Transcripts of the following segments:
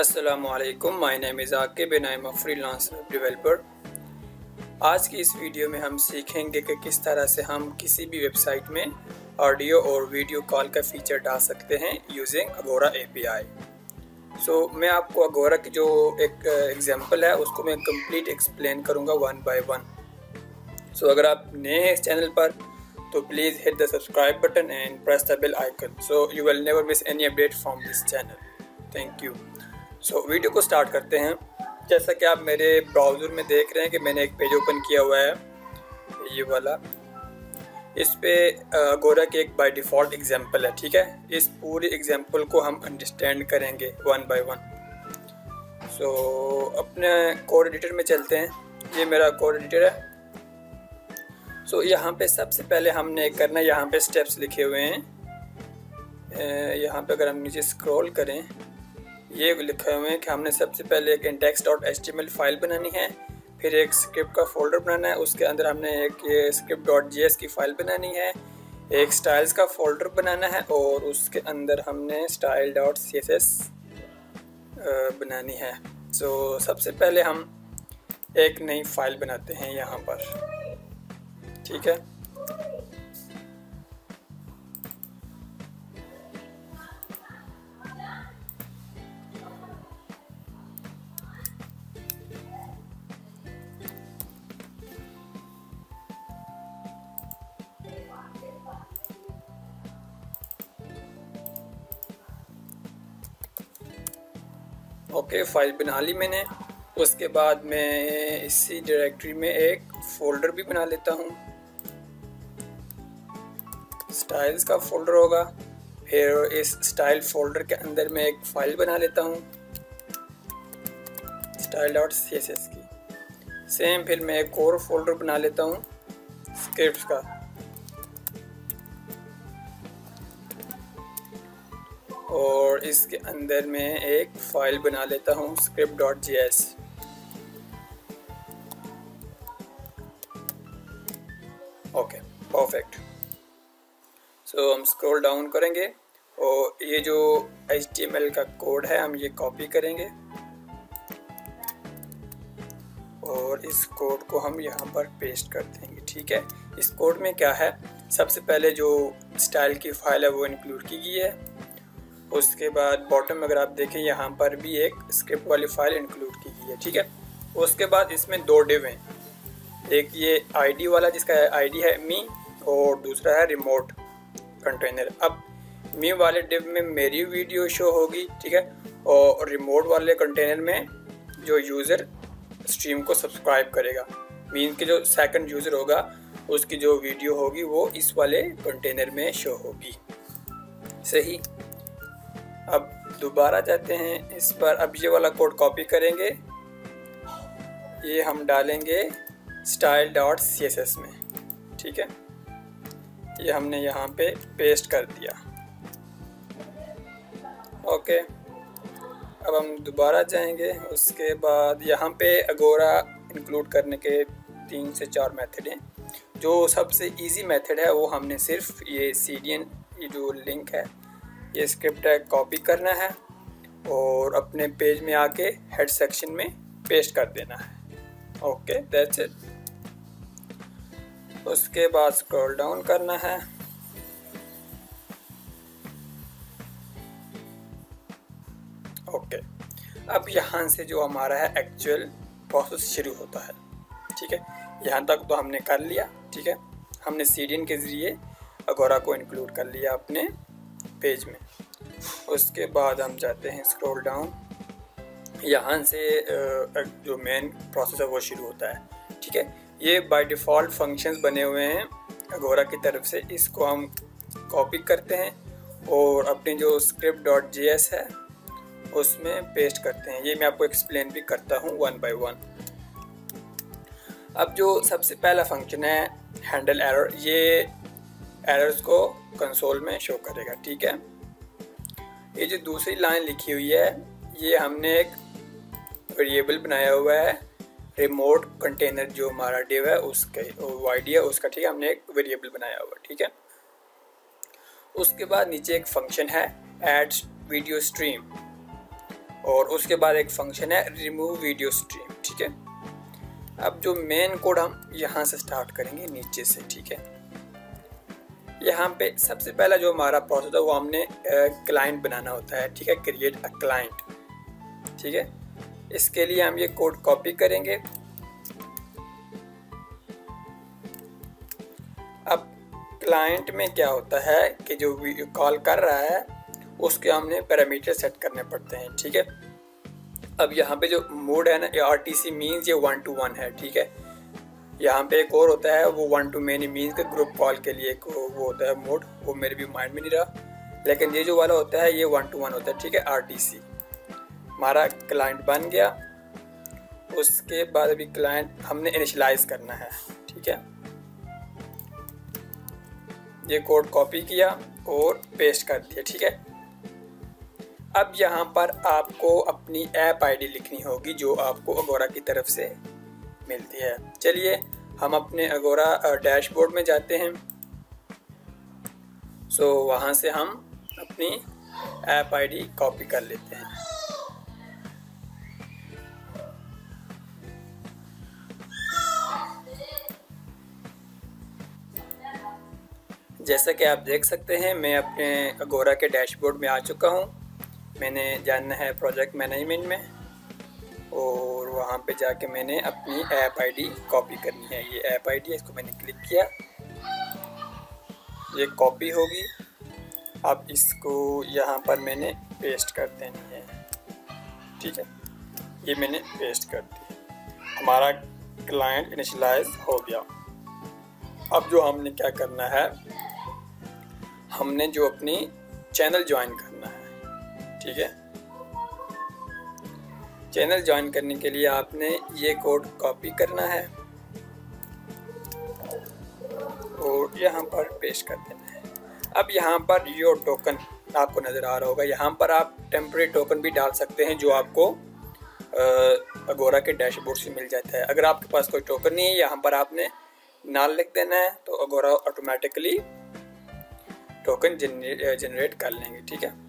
Assalamualaikum, my name is Akib and I am a freelance web developer। आज की इस video में हम सीखेंगे कि किस तरह से हम किसी भी वेबसाइट में ऑडियो और वीडियो कॉल का फीचर डाल सकते हैं यूजिंग अगोरा API। सो मैं आपको अगोरा की जो एक एग्जांपल है उसको मैं कंप्लीट एक्सप्लेन करूंगा वन बाय वन। सो अगर आप नए हैं इस चैनल पर तो please hit the subscribe button and press the bell icon so you will never miss any update from this channel. Thank you. So video को start करते हैं। जैसा कि आप मेरे ब्राउज़र में देख रहे हैं कि मैंने एक पेज ओपन किया हुआ है, ये वाला। इस पे अगोरा के एक बाय डिफ़ॉल्ट एग्जांपल है, ठीक है। इस पूरी एग्जांपल को हम अंडरस्टैंड करेंगे वन बाय वन। सो अपने कोड एडिटर में चलते हैं। ये मेरा कोड एडिटर है। सो यहाँ पे सबसे पहले हमने करना, यहाँ पे स्टेप्स लिखे हुए हैं। यहाँ पे अगर हम नीचे स्क्रॉल करें, ये लिखे हुए हैं कि हमने सबसे पहले एक index.html फाइल बनानी है, फिर एक स्क्रिप्ट का फोल्डर बनाना है, उसके अंदर हमने एक script.js की फ़ाइल बनानी है, एक स्टाइल्स का फोल्डर बनाना है और उसके अंदर हमने style.css बनानी है। सो सबसे पहले हम एक नई फाइल बनाते हैं यहाँ पर, ठीक है। ओके, फाइल बना ली मैंने। उसके बाद मैं इसी डायरेक्टरी में एक फ़ोल्डर भी बना लेता हूँ, स्टाइल्स का फ़ोल्डर होगा। फिर इस स्टाइल फ़ोल्डर के अंदर मैं एक फ़ाइल बना लेता हूँ style.css की। सेम फिर मैं एक और फोल्डर बना लेता हूँ स्क्रिप्ट का। और इसके अंदर मैं एक फाइल बना लेता हूँ script.js। Okay, perfect. सो हम स्क्रॉल डाउन करेंगे और ये जो HTML का कोड है हम ये कॉपी करेंगे और इस कोड को हम यहाँ पर पेस्ट कर देंगे, ठीक है। इस कोड में क्या है, सबसे पहले जो स्टाइल की फाइल है वो इंक्लूड की गई है। उसके बाद बॉटम अगर आप देखें यहाँ पर भी एक स्क्रिप्ट वाली फ़ाइल इंक्लूड की गई है, ठीक है। उसके बाद इसमें दो डिव हैं, एक ये आईडी वाला जिसका आईडी है मी और दूसरा है रिमोट कंटेनर। अब मी वाले डिव में मेरी वीडियो शो होगी, ठीक है, और रिमोट वाले कंटेनर में जो यूज़र स्ट्रीम को सब्सक्राइब करेगा, मीन के जो सेकंड यूज़र होगा उसकी जो वीडियो होगी वो इस वाले कंटेनर में शो होगी, सही। अब दोबारा जाते हैं इस पर। अब ये वाला कोड कॉपी करेंगे, ये हम डालेंगे style.css में, ठीक है। ये हमने यहाँ पे पेस्ट कर दिया। ओके, अब हम दोबारा जाएंगे। उसके बाद यहाँ पे अगोरा इंक्लूड करने के 3 से 4 मेथड हैं। जो सबसे इजी मेथड है वो हमने सिर्फ ये CDN, ये जो लिंक है, ये स्क्रिप्ट है, कॉपी करना है और अपने पेज में आके हेड सेक्शन में पेस्ट कर देना है। Okay, that's it. उसके बाद स्क्रॉल डाउन करना है। ओके, अब यहाँ से जो हमारा है एक्चुअल प्रोसेस शुरू होता है, ठीक है। यहाँ तक तो हमने कर लिया, ठीक है। हमने CDN के ज़रिए अगोरा को इंक्लूड कर लिया अपने पेज में। उसके बाद हम जाते हैं स्क्रॉल डाउन, यहाँ से जो मेन प्रोसेस है वो शुरू होता है, ठीक है। ये बाय डिफ़ॉल्ट फंक्शंस बने हुए हैं अगोरा की तरफ से। इसको हम कॉपी करते हैं और अपनी जो script.js है उसमें पेस्ट करते हैं। ये मैं आपको एक्सप्लेन भी करता हूँ वन बाय वन। अब जो सबसे पहला फंक्शन है हैंडल एरर, ये एरर्स को कंसोल में शो करेगा, ठीक है। ये जो दूसरी लाइन लिखी हुई है, ये हमने एक वेरिएबल बनाया हुआ है रिमोट कंटेनर, जो हमारा डिव है उसके वाईडी है उसका, ठीक है। हमने एक वेरिएबल बनाया हुआ है, ठीक है। उसके बाद नीचे एक फंक्शन है ऐड वीडियो स्ट्रीम। और उसके बाद एक फंक्शन है रिमूव वीडियो स्ट्रीम, ठीक है। अब जो मेन कोड हम यहाँ से स्टार्ट करेंगे नीचे से, ठीक है। यहाँ पे सबसे पहला जो हमारा प्रोसेस होता है वो हमने क्लाइंट बनाना होता है, ठीक है, क्रिएट अ क्लाइंट, ठीक है। इसके लिए हम ये कोड कॉपी करेंगे। अब क्लाइंट में क्या होता है कि जो कॉल कर रहा है उसके हमने पैरामीटर सेट करने पड़ते हैं, ठीक है। अब यहाँ पे जो मोड है ना, आरटीसी मीन्स ये 1 to 1 है, ठीक है। यहाँ पे एक और होता है वो 1 to many मीन्स के ग्रुप कॉल के लिए एक वो होता है मोड, वो मेरे भी माइंड में नहीं रहा, लेकिन ये जो वाला होता है ये 1 to 1 होता है, ठीक है। आरटीसी हमारा क्लाइंट बन गया। उसके बाद अभी क्लाइंट हमने इनिशलाइज करना है, ठीक है। ये कोड कॉपी किया और पेस्ट कर दिया, ठीक है। अब यहाँ पर आपको अपनी ऐप आईडी लिखनी होगी जो आपको अगोरा की तरफ से मिलती है। चलिए हम अपने अगोरा डैशबोर्ड में जाते हैं। सो वहाँ से हम अपनी ऐप आईडी कॉपी कर लेते हैं। जैसा कि आप देख सकते हैं मैं अपने अगोरा के डैशबोर्ड में आ चुका हूं। मैंने जाना है प्रोजेक्ट मैनेजमेंट में और वहां पे जाके मैंने अपनी ऐप आईडी कॉपी करनी है। ये ऐप आईडी है, इसको मैंने क्लिक किया, ये कॉपी होगी। अब इसको यहां पर मैंने पेस्ट कर देनी है, ठीक है। ये मैंने पेस्ट कर दी, हमारा क्लाइंट इनिशियलाइज हो गया। अब जो हमने क्या करना है, हमने जो अपनी चैनल ज्वाइन करना है, ठीक है। चैनल ज्वाइन करने के लिए आपने ये कोड कॉपी करना है और यहाँ पर पेस्ट कर देना है। अब यहाँ पर योर टोकन आपको नज़र आ रहा होगा। यहाँ पर आप टेम्प्रेरी टोकन भी डाल सकते हैं जो आपको अगोरा के डैशबोर्ड से मिल जाता है। अगर आपके पास कोई टोकन नहीं है, यहाँ पर आपने नाल लिख देना है तो अगोरा ऑटोमेटिकली टोकन जनरेट कर लेंगे, ठीक है।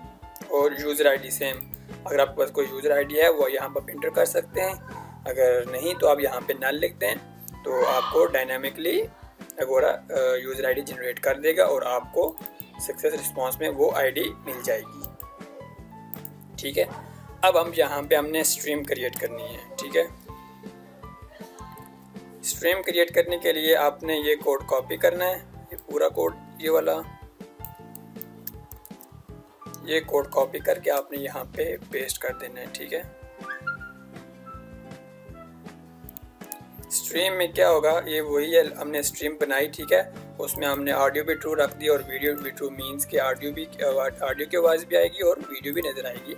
और यूज़र आईडी सेम, अगर आपके पास कोई यूज़र आईडी है वो यहाँ पर एंटर कर सकते हैं, अगर नहीं तो आप यहाँ पे नल लिख दें तो आपको डायनामिकली अगोरा यूज़र आईडी जनरेट कर देगा और आपको सक्सेस रिस्पांस में वो आईडी मिल जाएगी, ठीक है। अब हम यहाँ पे हमने स्ट्रीम क्रिएट करनी है, ठीक है। स्ट्रीम क्रिएट करने के लिए आपने ये कोड कॉपी करना है, ये पूरा कोड, ये वाला, ये कोड कॉपी करके आपने यहाँ पे पेस्ट कर देना है, ठीक है। स्ट्रीम में क्या होगा, ये वही है, हमने स्ट्रीम बनाई, ठीक है। उसमें हमने ऑडियो भी ट्रू रख दी और वीडियो भी ट्रू, मीन्स कि ऑडियो की आवाज़ भी आएगी और वीडियो भी नज़र आएगी।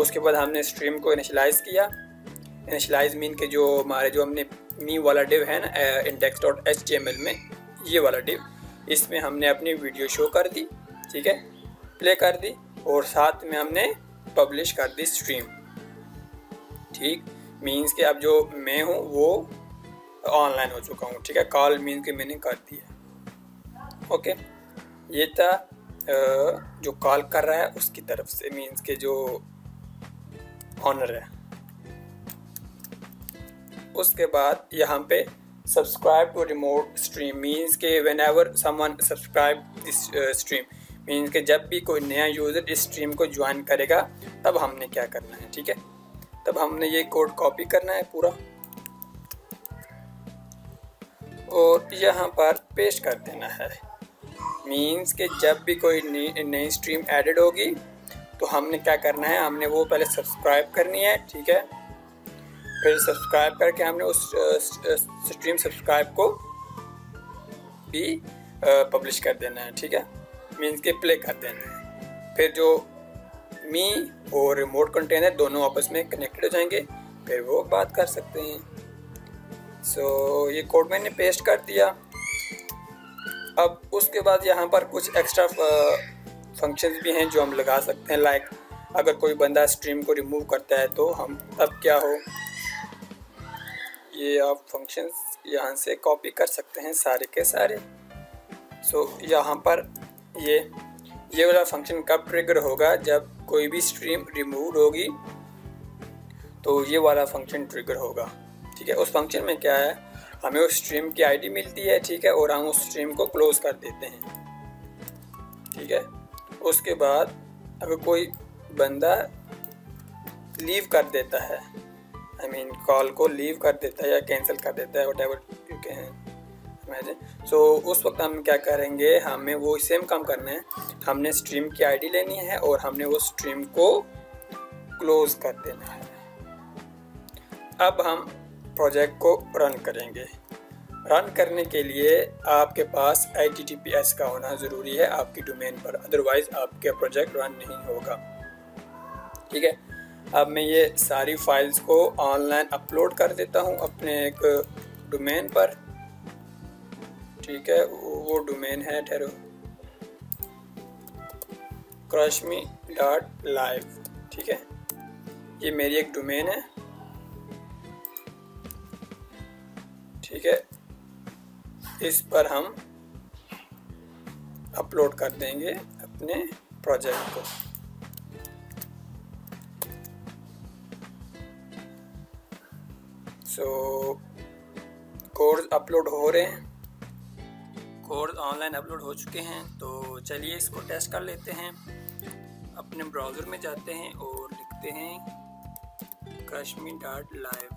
उसके बाद हमने स्ट्रीम को इनिशलाइज किया। इनिशलाइज मीन के जो हमारे जो हमने मी वाला डिव है ना index.html में, ये वाला डिव, इसमें हमने अपनी वीडियो शो कर दी, ठीक है, प्ले कर दी और साथ में हमने पब्लिश कर दी स्ट्रीम, ठीक। मीन्स कि अब जो मैं हूँ वो ऑनलाइन हो चुका हूँ, ठीक है। कॉल मीन्स कि मैंने कर दिया, ओके। ये था जो कॉल कर रहा है उसकी तरफ से, मीन्स के जो ऑनर है। उसके बाद यहाँ पे subscribe to remote stream, means के whenever someone subscribe this stream, means के जब भी कोई नया यूज़र इस स्ट्रीम को ज्वाइन करेगा तब हमने क्या करना है, ठीक है। तब हमने ये कोड कॉपी करना है पूरा और यहाँ पर पेस्ट कर देना है। मीन्स के जब भी कोई नई स्ट्रीम एडेड होगी तो हमने क्या करना है, हमने वो पहले सब्सक्राइब करनी है, ठीक है। फिर सब्सक्राइब करके हमने उस स्ट्रीम सब्सक्राइब को भी पब्लिश कर देना है, ठीक है, मीन्स के प्ले कर देना है। फिर जो मी और रिमोट कंटेनर दोनों आपस में कनेक्टेड हो जाएंगे, फिर वो बात कर सकते हैं। सो ये कोड मैंने पेस्ट कर दिया। अब उसके बाद यहाँ पर कुछ एक्स्ट्रा फंक्शंस भी हैं जो हम लगा सकते हैं, लाइक अगर कोई बंदा स्ट्रीम को रिमूव करता है तो हम तब क्या हो, ये आप फंक्शंस यहाँ से कॉपी कर सकते हैं सारे के सारे। सो यहाँ पर ये वाला फंक्शन कब ट्रिगर होगा, जब कोई भी स्ट्रीम रिमूव होगी तो ये वाला फंक्शन ट्रिगर होगा। ठीक है, उस फंक्शन में क्या है, हमें उस स्ट्रीम की आईडी मिलती है। ठीक है, और हम उस स्ट्रीम को क्लोज कर देते हैं। ठीक है, उसके बाद अगर कोई बंदा लीव कर देता है, आई मीन कॉल को लीव कर देता है या कैंसिल कर देता है, व्हाटएवर यू कैन, सो उस वक्त हम क्या करेंगे, हमें वो सेम काम करना है। हमने स्ट्रीम की आईडी लेनी है और हमने वो स्ट्रीम को क्लोज कर देना है। अब हम प्रोजेक्ट को रन करेंगे। रन करने के लिए आपके पास HTTPS का होना ज़रूरी है आपकी डोमेन पर, अदरवाइज आपके प्रोजेक्ट रन नहीं होगा। ठीक है, अब मैं ये सारी फाइल्स को ऑनलाइन अपलोड कर देता हूँ अपने एक डोमेन पर। ठीक है, वो डोमेन है, ठहरो, kashmir.live। ठीक है, ये मेरी एक डोमेन है। ठीक है, इस पर हम अपलोड कर देंगे अपने प्रोजेक्ट को। सो कोर्स अपलोड हो रहे हैं, कोर्स ऑनलाइन अपलोड हो चुके हैं। तो चलिए इसको टेस्ट कर लेते हैं। अपने ब्राउज़र में जाते हैं और लिखते हैं kashmir.live।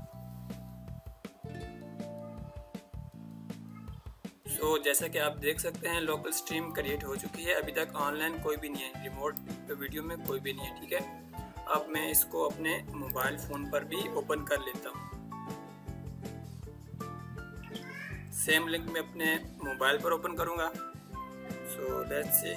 सो जैसा कि आप देख सकते हैं लोकल स्ट्रीम क्रिएट हो चुकी है। अभी तक ऑनलाइन कोई भी नहीं है, रिमोट वीडियो में कोई भी नहीं है। ठीक है, अब मैं इसको अपने मोबाइल फ़ोन पर भी ओपन कर लेता हूँ। सेम लिंक मैं अपने मोबाइल पर ओपन करूंगा। सो लेट्स सी,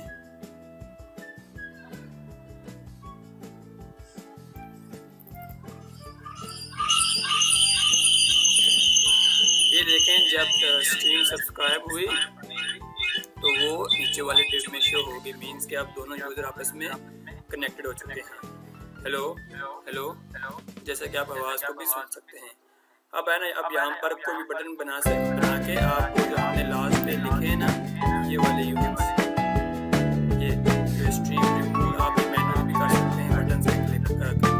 ये देखें जब स्ट्रीम सब्सक्राइब हुई तो वो नीचे वाले टैब में शो होगी, मींस कि आप दोनों यूजर आपस में कनेक्टेड हो चुके हैं। हेलो हेलो, जैसा कि आप आवाज़ को भी सुन सकते हैं। अब है ना, अब यहाँ पर कोई भी बटन बना के आप जो हमने लास्ट पे लिखे ना, ये वाले ये स्ट्रीम आप मेनू भी कर सकते हैं बटन से क्लिक करके।